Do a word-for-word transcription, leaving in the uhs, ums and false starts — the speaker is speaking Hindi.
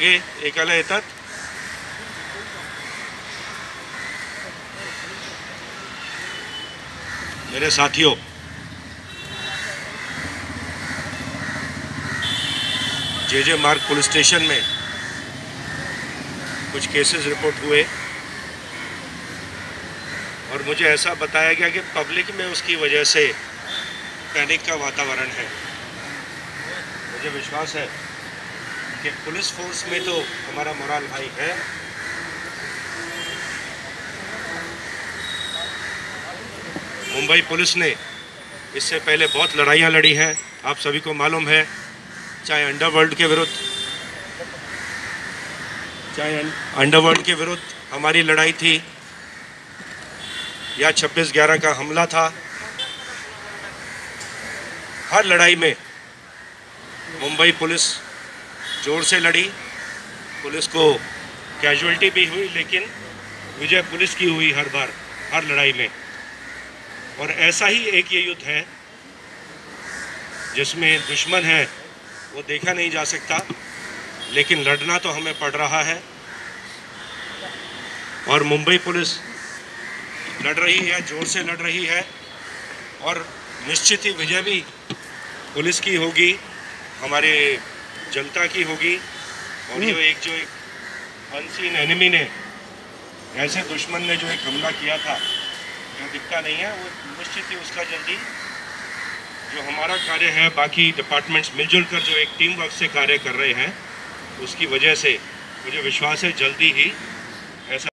हे एकाला येतात। मेरे साथियों, जे जे मार्ग पुलिस स्टेशन में कुछ केसेस रिपोर्ट हुए और मुझे ऐसा बताया गया कि पब्लिक में उसकी वजह से पैनिक का वातावरण है। मुझे विश्वास है कि पुलिस फोर्स में तो हमारा मोराल भाई है, मुंबई पुलिस ने इससे पहले बहुत लड़ाइयाँ लड़ी हैं, आप सभी को मालूम है, चाहे अंडरवर्ल्ड के विरुद्ध चाहे अंडरवर्ल्ड के विरुद्ध हमारी लड़ाई थी या छब्बीस ग्यारह का हमला था। हर लड़ाई में मुंबई पुलिस जोर से लड़ी, पुलिस को कैजुअल्टी भी हुई लेकिन विजय पुलिस की हुई हर बार, हर लड़ाई में। और ऐसा ही एक ये युद्ध है जिसमें दुश्मन है वो देखा नहीं जा सकता, लेकिन लड़ना तो हमें पड़ रहा है और मुंबई पुलिस लड़ रही है, जोर से लड़ रही है और निश्चित ही विजय भी पुलिस की होगी, हमारे जनता की होगी। और ये एक जो एक अनसीन एनिमी ने, ऐसे दुश्मन ने जो एक हमला किया था जो दिखता नहीं है, वो निश्चित ही उसका जल्दी जो हमारा कार्य है, बाकी डिपार्टमेंट्स मिलजुल कर जो एक टीम वर्क से कार्य कर रहे हैं, उसकी वजह से मुझे विश्वास है जल्दी ही ऐसा